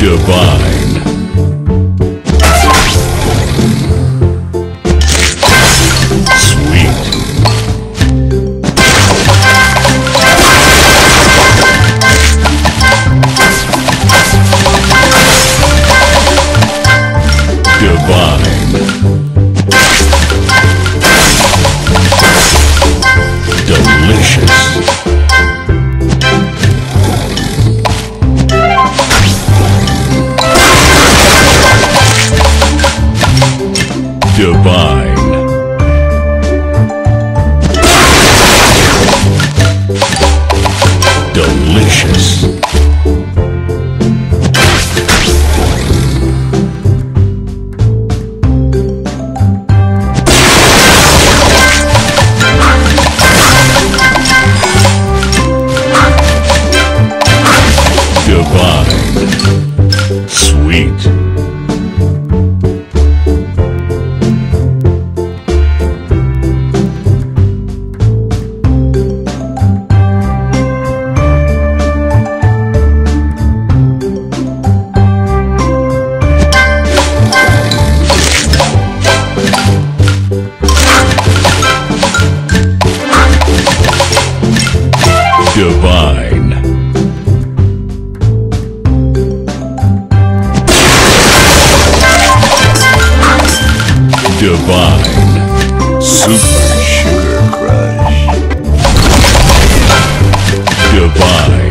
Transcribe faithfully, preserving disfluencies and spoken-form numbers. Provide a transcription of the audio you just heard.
Divine. Sweet. Divine. Delicious. Divine. Delicious. Divine. Sweet. Divine. Divine. Super Sugar Crush. Divine.